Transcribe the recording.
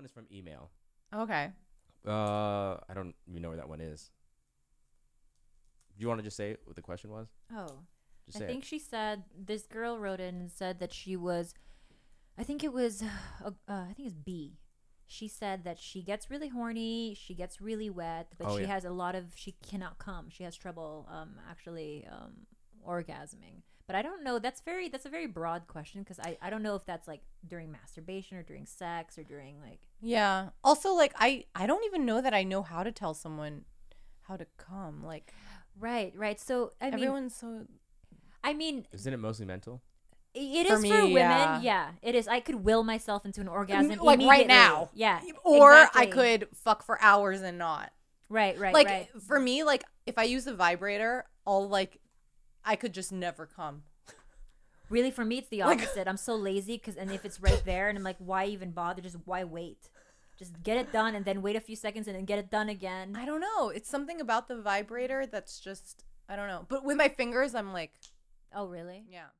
one is from email. Okay. I don't even know where that one is. Do you want to just say what the question was? Oh. Just say I think she said, this girl wrote in and said that she was, I think it's B. She said that she gets really horny, she gets really wet, but she has a lot of, she cannot come. She has trouble actually orgasming. But I don't know. That's a very broad question because I don't know if that's like during masturbation or during sex or during like. Yeah. Also, like I don't even know that I know how to tell someone how to come. Like. Right. Right. So I mean, everyone's so. I mean. Isn't it mostly mental? It is for me, for women. Yeah. Yeah, it is. I could will myself into an orgasm like right now. Yeah. Or exactly. I could fuck for hours and not. Right. Right. Like right. For me, like if I use a vibrator, I'll like. I could just never come. Really, for me, it's the opposite. Like, I'm so lazy because, and if it's right there, and I'm like, why even bother? Just why wait? Just get it done, and then wait a few seconds, and then get it done again. I don't know. It's something about the vibrator that's just, I don't know. But with my fingers, I'm like, oh really? Yeah.